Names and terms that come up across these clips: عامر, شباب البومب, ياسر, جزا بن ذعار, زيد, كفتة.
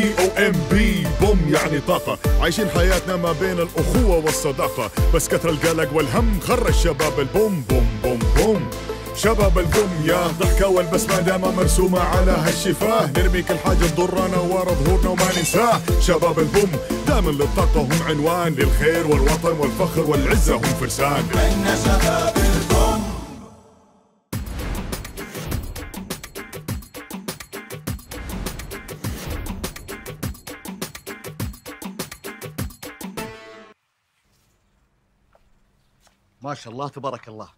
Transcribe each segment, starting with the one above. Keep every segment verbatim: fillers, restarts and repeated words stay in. بي او ام بي بوم يعني طاقة، عايشين حياتنا ما بين الأخوة والصداقة، بس كثر القلق والهم خرج شباب البوم بوم بوم بوم. شباب البوم يا ضحكة والبسمة دايما مرسومة على هالشفاه، نرمي كل حاجة تضرنا ورا ظهورنا وما ننساه. شباب البوم دايما للطاقة هم عنوان، للخير والوطن والفخر والعزة هم فرسان. عنا شباب البوم. ما شاء الله تبارك الله،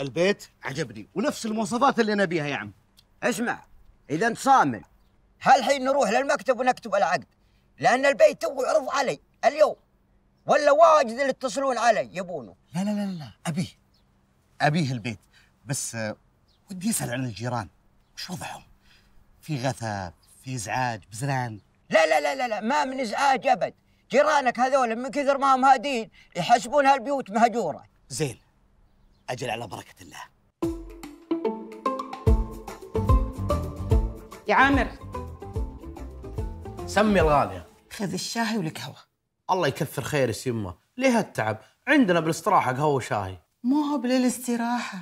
البيت عجبني ونفس المواصفات اللي انا بيها يا عم. اسمع، اذا انت صامل هالحين نروح للمكتب ونكتب العقد، لان البيت تو عرض علي اليوم، ولا واجد اللي يتصلون علي يبونه. لا لا لا لا، ابيه ابيه البيت، بس ودي اسال عن الجيران، وش وضعهم؟ في غثى، في ازعاج، بزران؟ لا لا لا لا, لا. ما من ازعاج ابد، جيرانك هذول من كثر ما هم هادين يحسبون هالبيوت مهجوره. زين، أجل على بركة الله. يا عامر، سمي الغالية. خذ الشاهي والقهوة. الله يكثر خير يسمه، ليه هالتعب؟ عندنا بالاستراحة قهوة وشاهي. مو هو بالاستراحة،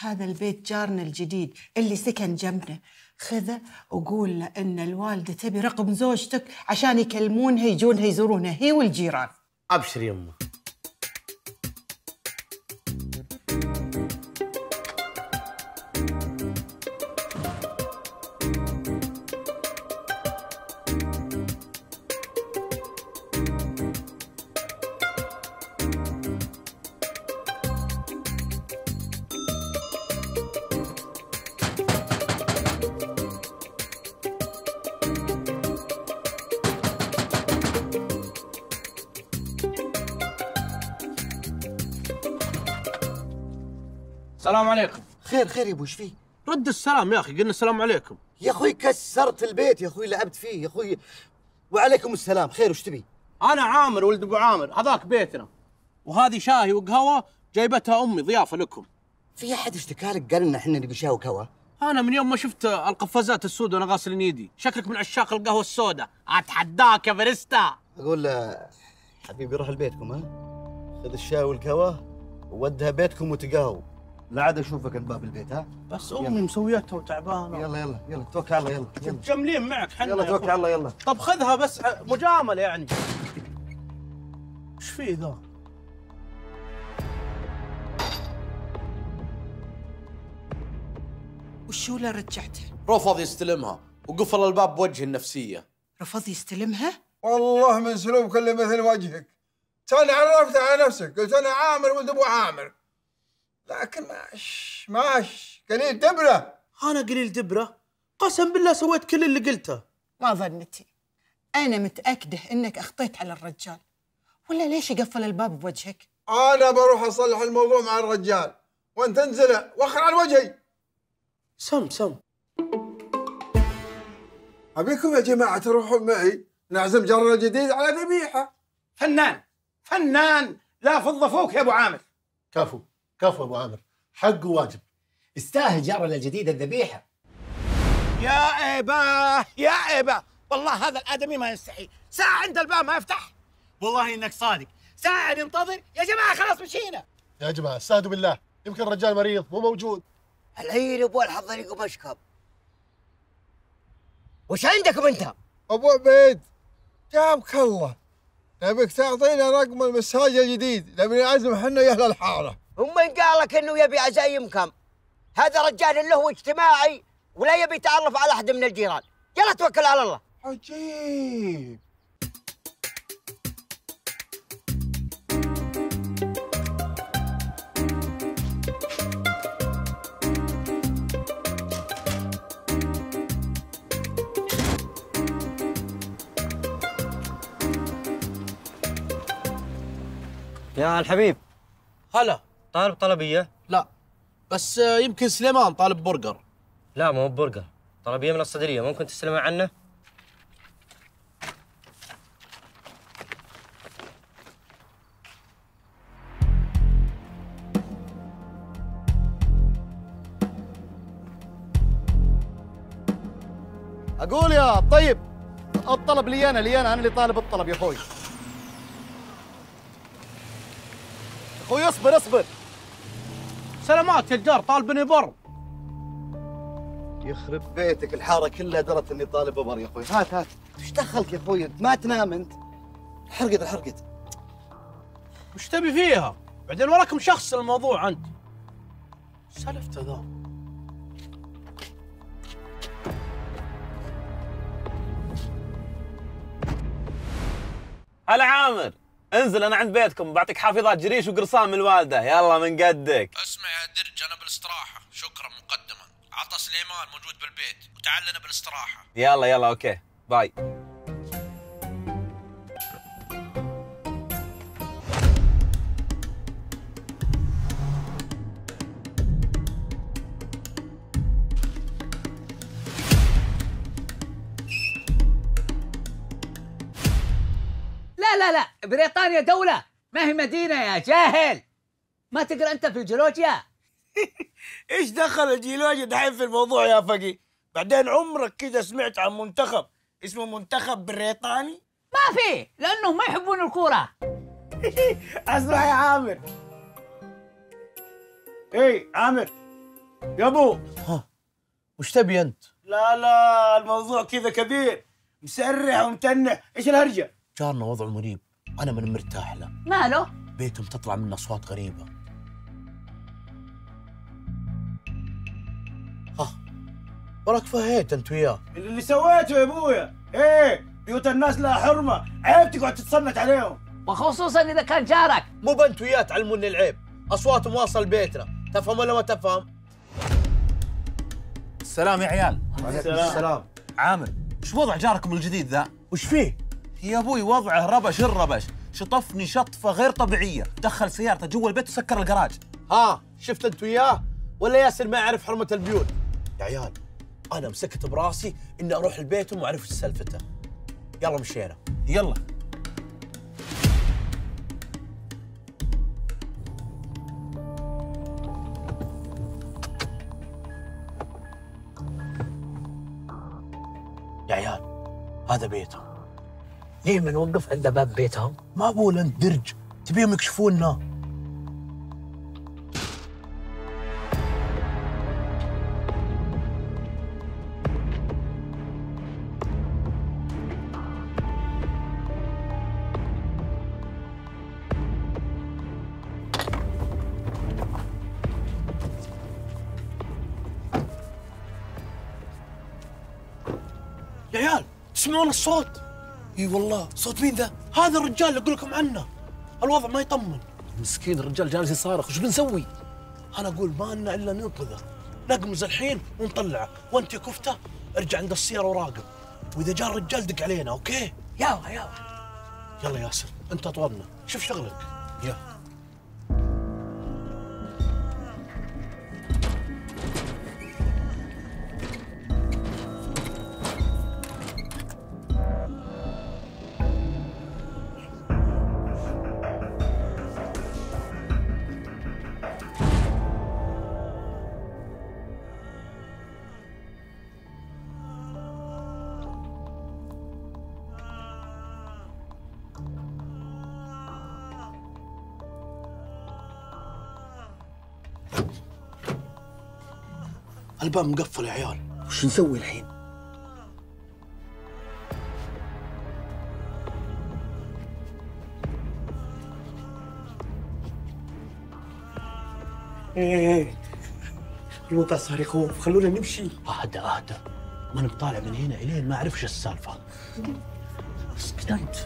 هذا البيت جارنا الجديد اللي سكن جنبنا، خذه وقول له إن الوالدة تبي رقم زوجتك عشان يكلمونها يجونها يزورونها هي والجيران. أبشر يمه. السلام عليكم. خير خير يا ابو، ايش فيه؟ رد السلام يا اخي، قلنا السلام عليكم. يا اخوي كسرت البيت يا اخوي، لعبت فيه يا اخوي. وعليكم السلام، خير وش تبي؟ انا عامر ولد ابو عامر، هذاك بيتنا، وهذه شاهي وقهوه جايبتها امي ضيافه لكم. في احد اشتكى لك قال لنا احنا نبي شاي وقهوه؟ انا من يوم ما شفت القفازات السود وانا غاسل يدي، شكلك من عشاق القهوه السوداء، اتحداك يا باريستا. اقول له حبيبي روح لبيتكم، ها؟ خذ الشاي والقهوه وودها بيتكم وتقهووا، لا عاد اشوفك الباب البيت. ها بس امي مسويتها وتعبانه. يلا يلا يلا توكل على الله، يلا متجملين معك حنا، يلا توكل على الله يلا. طب خذها بس مجامله يعني. ايش في ذا؟ وشو اللي رجعتها؟ رفض يستلمها وقفل الباب بوجه النفسيه. رفض يستلمها؟ والله من سلوبك اللي مثل وجهك تاني عرفت على نفسك، قلت انا عامر ولد ابو عامر، لكن ماش ماش قليل دبره. انا قليل دبره؟ قسم بالله سويت كل اللي قلته. ما ظنتي، انا متاكده انك اخطيت على الرجال، ولا ليش يقفل الباب بوجهك؟ انا بروح اصلح الموضوع مع الرجال، وانت انزل وخر على وجهي. سم سم ابيكم يا جماعه تروحون معي نعزم جارنا الجديد على ذبيحه. فنان فنان، لا فض فوق يا ابو عامر. كفو كفو ابو عامر، حق واجب، يستاهل جارنا الجديد الذبيحه. يا ابا يا ابا، والله هذا الادمي ما يستحي، ساعه عند الباب ما يفتح. والله انك صادق، ساعه ننتظر يا جماعه، خلاص مشينا. يا جماعه استهدوا بالله، يمكن الرجال مريض مو موجود. العيل ابو الحضريق ومشكب. وش عندكم انت؟ ابو عبيد جابك الله، نبيك تعطينا رقم المساج الجديد، نبي نعزم حنا يا اهل الحاره. ومن قال لك انه يبي عزايمكم؟ هذا رجال اللي هو اجتماعي ولا يبي يتعرف على احد من الجيران، يلا توكل على الله. عجيب. يا الحبيب، هلا طالب طلبية؟ لا، بس يمكن سليمان طالب برجر. لا مو برجر، طلبية من الصدرية، ممكن تسلمي عنه؟ أقول يا طيب الطلب لي انا لي انا انا اللي طالب الطلب يا اخوي. اخوي اصبر اصبر. سلامات يا الجار طالبني بر. يخرب بيتك الحاره كلها درت اني طالب بر يا اخوي. هات هات. وش دخلك يا اخوي انت؟ ما تنام انت. حرقت حرقت. وش تبي فيها؟ بعدين وراكم شخص الموضوع انت. سلفت ذا. هلا عامر، انزل انا عند بيتكم بعطيك حافظات جريش وقرصان من الوالده، يلا من قدك. اسمع يا درج انا بالاستراحه، شكرا مقدما، عطا سليمان موجود بالبيت وتعلنا بالاستراحه. يلا يلا اوكي، باي. لا لا بريطانيا دولة ما هي مدينة يا جاهل. ما تقرأ أنت في الجيولوجيا؟ إيش دخل الجيولوجيا دحين في الموضوع يا فقي؟ بعدين عمرك كذا سمعت عن منتخب اسمه منتخب بريطاني؟ ما في، لأنهم ما يحبون الكورة. أسمع يا عامر. إي عامر يا أبو. ها وش تبي أنت؟ لا لا الموضوع كذا كبير، مسرح ومتنح، إيش الهرجة؟ جارنا وضعه مريب، أنا من مرتاح له. ماله؟ بيتهم تطلع منه أصوات غريبة. ها وراك فهيت أنت وياه. اللي سويته يا أبويا، إيه بيوت الناس لها حرمة، عيب تقعد تتصنت عليهم. وخصوصاً إذا كان جارك. مو بنت وياه تعلموني العيب، أصواتهم واصل بيتنا، تفهم ولا ما تفهم؟ السلام يا عيال. وعليكم السلام. عامر، وش وضع جاركم الجديد ذا؟ وش فيه؟ يا ابوي وضعه ربش الربش، شطفني شطفه غير طبيعيه، دخل سيارته جوا البيت وسكر الجراج. ها شفت انت وياه؟ ولا ياسر ما يعرف حرمه البيوت؟ يا عيال انا مسكت براسي اني اروح لبيتهم واعرف ايش سالفته. يلا مشينا. يلا. يا عيال هذا بيتهم. ليه ما نوقف عند باب بيتهم؟ ما بقول انت درج، تبيهم يكشفونا. يا عيال تسمعون الصوت؟ اي والله، صوت مين ذا؟ هذا الرجال اللي اقول لكم عنه. الوضع ما يطمن. مسكين الرجال جالس يصارخ، وش بنسوي؟ انا اقول ما لنا الا ننقذه، نقمز الحين ونطلعه، وانت يا كفته ارجع عند السياره وراقب، واذا جاء الرجال دق علينا، اوكي؟ يلا يلا. يلا ياسر، انت اطولنا، شوف شغلك. يلا. الباب مقفل يا عيال، وش نسوي الحين؟ ايه ايه الوضع صار يخوف، خلونا نمشي. اهدى اهدى، ما انا بطالع من هنا الين ما اعرف ايش السالفه. اسكت انت.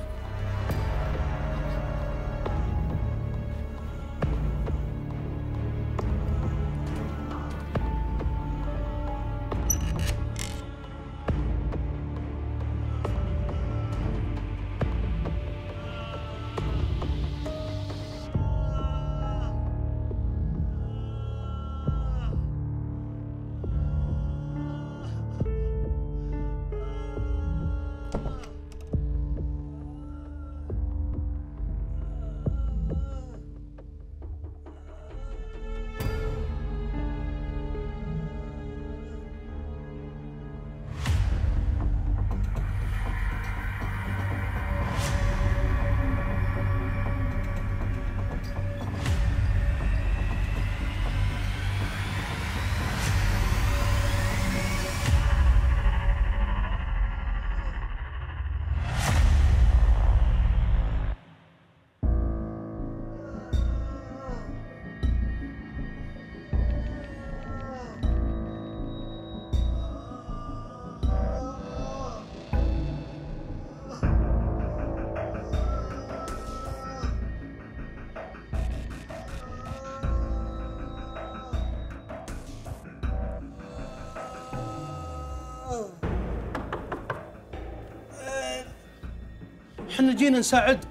احنا جينا نساعدك.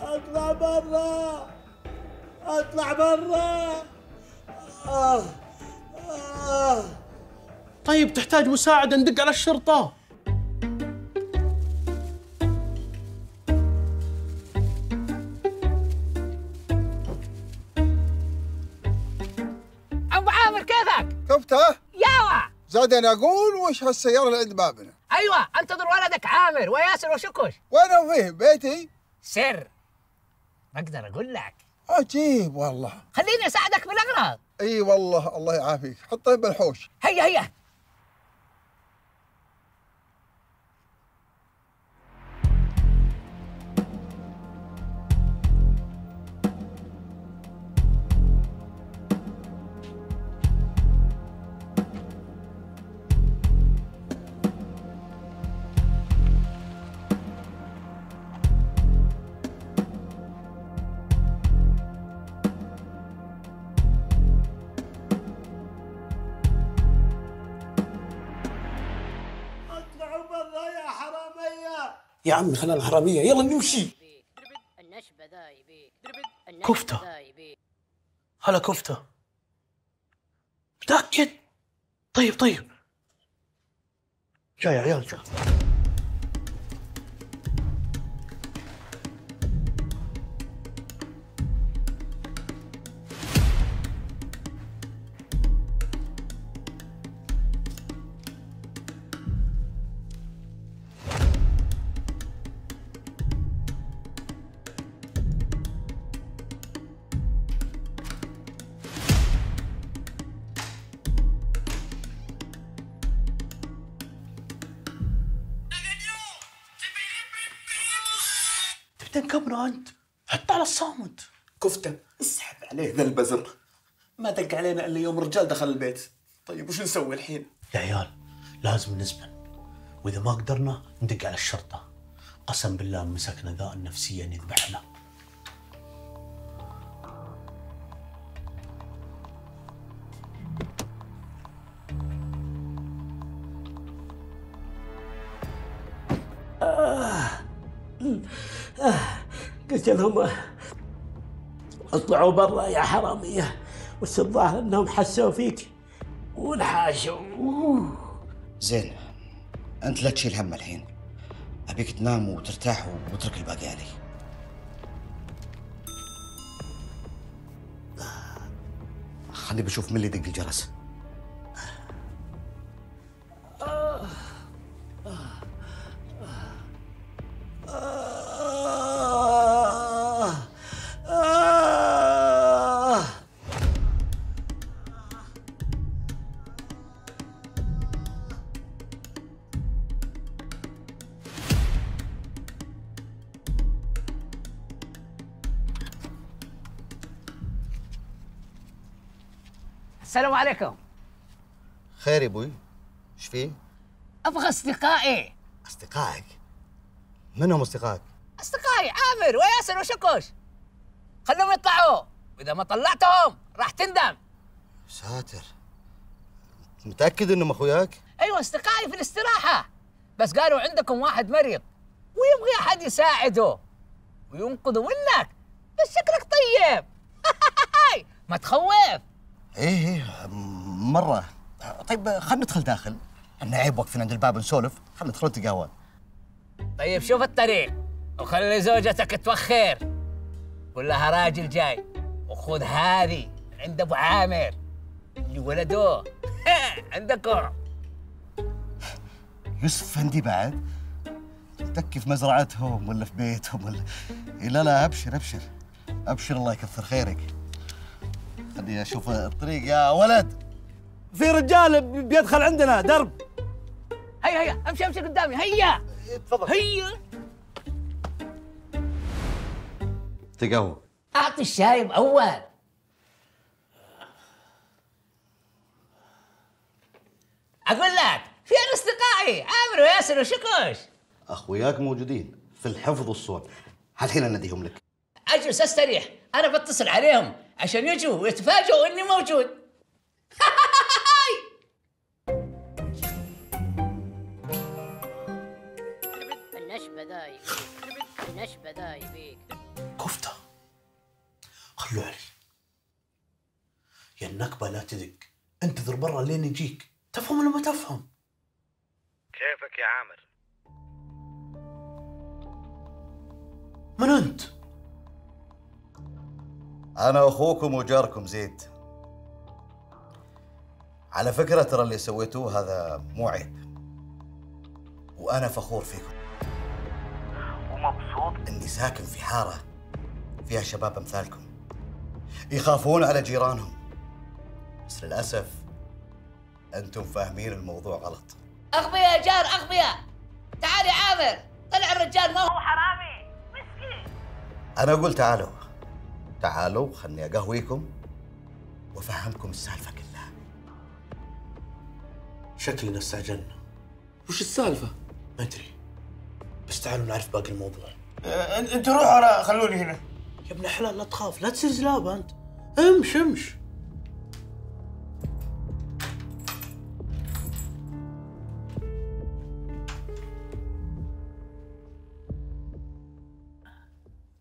اطلع برا اطلع برا. آه. آه. طيب تحتاج مساعدة ندق على الشرطة. أبو عامر كيفك؟ كفتة؟ ياوا زاد أنا أقول وش هالسيارة اللي عند بابنا؟ أيوة أنتظر ولدك عامر وياسر وشكوش. وأنا فيه بيتي؟ سر ما أقدر أقول لك. عجيب والله. خليني أساعدك بالأغراض. اي والله الله يعافيك، حطيه بالحوش. هيا هيا. يا عمي خلينا الحراميه يلا نمشي. كفتة هلا كفتة متأكد؟ طيب طيب جاي يا عيال جاي. تنكبره انت حط على الصامت. كفته اسحب عليه ذا البزر ما دق علينا الا يوم الرجال دخل البيت. طيب وش نسوي الحين؟ يا عيال لازم نزمن واذا ما قدرنا ندق على الشرطه. قسم بالله مسكنا ذا النفسيه نذبحنا. قلت لهم اطلعوا برا يا حراميه بس الظاهر انهم حسوا فيك وانحاشوا. زين انت لا تشيل هم الحين ابيك تنام وترتاح واترك الباقي علي. خلني بشوف من اللي يدق الجرس. السلام عليكم. خير يا ابوي ايش فيه؟ ابغى اصدقائي. اصدقائك؟ من هم اصدقائك؟ اصدقائي عامر وياسر وشكوش. خلهم يطلعوا واذا ما طلعتهم راح تندم. ساتر متاكد انهم اخوياك؟ ايوه اصدقائي في الاستراحه بس قالوا عندكم واحد مريض ويبغي احد يساعده وينقذه منك بس شكلك طيب. ما تخوف. ايه ايه مرة. طيب خلنا ندخل داخل احنا عيب واقفين عند الباب نسولف. خلنا ندخل نتقهوى. طيب شوف الطريق وخلي زوجتك توخر قول لها راجل جاي وخذ هذه عند ابو عامر اللي ولدوه عندكم. يوسف فندي بعد تكي في مزرعتهم ولا في بيتهم ولا لا لا ابشر ابشر ابشر الله يكثر خيرك. خليني اشوف الطريق يا ولد. في رجال بيدخل عندنا درب. هيا هيا امشي امشي قدامي. هيا تفضل. هيا تقهوى. اعطي الشايب اول. اقول لك فين اصدقائي عامر وياسر وشكوش؟ اخوياك موجودين في الحفظ والصون هالحين اناديهم لك. اجلس استريح انا بتصل عليهم عشان يجوا ويتفاجئوا اني موجود. النكبة لا تدق، انتظر برا لين يجيك، تفهم ولا ما تفهم؟ كيفك يا عامر. من أنت؟ أنا أخوكم وجاركم زيد. على فكرة ترى اللي سويتوه هذا مو عيب، وأنا فخور فيكم ومبسوط إني ساكن في حارة فيها شباب أمثالكم يخافون على جيرانهم، بس للأسف أنتم فاهمين الموضوع غلط. أغبياء جار أغبياء. تعال يا عامر، طلع الرجال ما هو حرامي مسكين. أنا أقول تعالوا تعالوا خلني أقهويكم وأفهمكم السالفة كلها. شكلنا استعجلنا. وش السالفة؟ ما أدري، بس تعالوا نعرف باقي الموضوع. أه، أنت روح أنا خلوني هنا. يا ابن الحلال لا تخاف، لا تصير زلابة أنت. امش امش.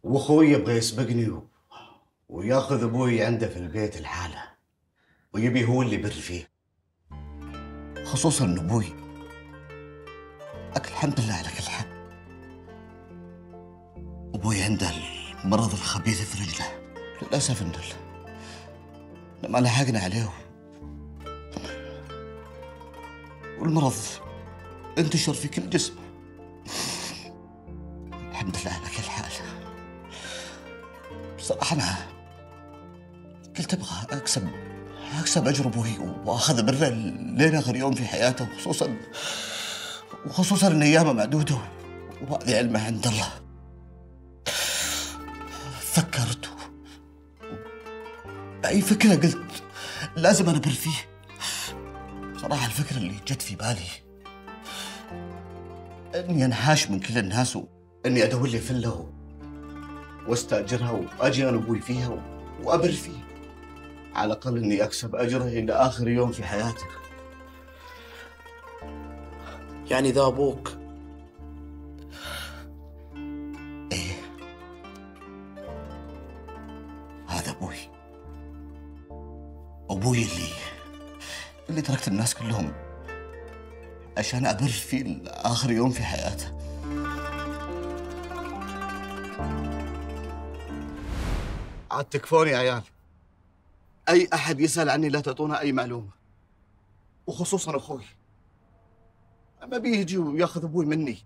واخوي يبغى يسبقني وياخذ ابوي عنده في البيت الحالة، ويبي هو اللي يبر فيه، خصوصا ان ابوي الحمد لله على كل حال ابوي عنده المرض الخبيث في رجله، للاسف ان ما لحقنا عليه والمرض انتشر في كل جسمه. الحمد لله على كل حال. بصراحه انا قلت ابغى اكسب اكسب اجر ابوي واخذ بره لين اخر يوم في حياته، خصوصا وخصوصا ان ايامه معدوده وهذه علمه عند الله. فكرت باي فكره قلت لازم انا ابر فيه. صراحه الفكره اللي جت في بالي اني انحاش من كل الناس واني ادور لي فله واستاجرها واجي انا ابوي فيها وابر فيه، على الاقل اني اكسب اجره الى اخر يوم في حياته. يعني ذا أبوك؟ إيه هذا أبوي، أبوي اللي اللي تركت الناس كلهم عشان أبر فيه آخر يوم في حياته. عاد تكفوني يا عيال، أي أحد يسأل عني لا تعطونا أي معلومة، وخصوصاً أخوي. ما بيجي وياخذ ابوي مني.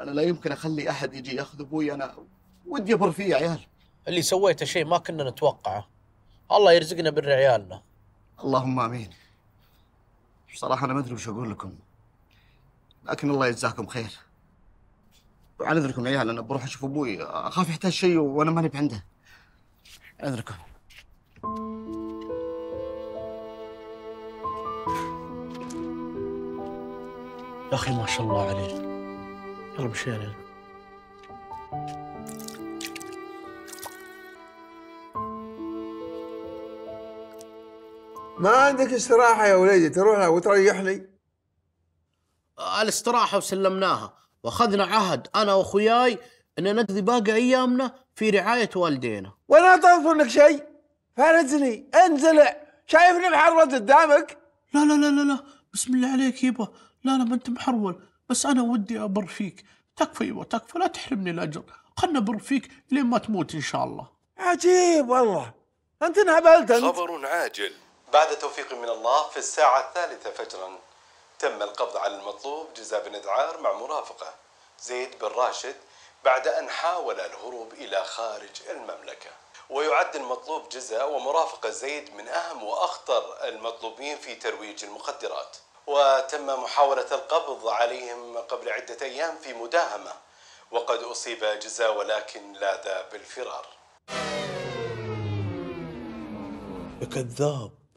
انا لا يمكن اخلي احد يجي ياخذ ابوي، انا ودي ابر فيه يا عيال. اللي سويته شيء ما كنا نتوقعه. الله يرزقنا بر عيالنا. اللهم امين. بصراحه انا ما ادري وش اقول لكم، لكن الله يجزاكم خير. وعن اذنكم يا عيال انا بروح اشوف ابوي، اخاف يحتاج شيء وانا ماني بعنده. عن اذنكم. يا أخي ما شاء الله عليك، يلا مشينا. يعني ما عندك استراحة يا وليدي تروح وتريح لي؟ الاستراحة وسلمناها، واخذنا عهد أنا وأخوياي أن نقضي باقي أيامنا في رعاية والدينا. ولا تظن منك شيء، فارزني انزلع، شايفني محرول قدامك؟ لا لا لا لا لا، بسم الله عليك يبا، لا لا ما انت محرول، بس انا ودي ابر فيك. تكفى يبا تكفى، لا تحرمني الاجر، خلنا ابر فيك لين ما تموت ان شاء الله. عجيب والله، انت انهبلت انت. خبر عاجل. بعد توفيق من الله في الساعة الثالثة فجرا تم القبض على المطلوب جزا بن ذعار مع مرافقه زيد بن راشد بعد ان حاول الهروب الى خارج المملكة. ويعد المطلوب جزا ومرافقه زيد من اهم واخطر المطلوبين في ترويج المخدرات، وتم محاولة القبض عليهم قبل عدة أيام في مداهمة، وقد أصيب جزا ولكن لاذ بالفرار. كذاب.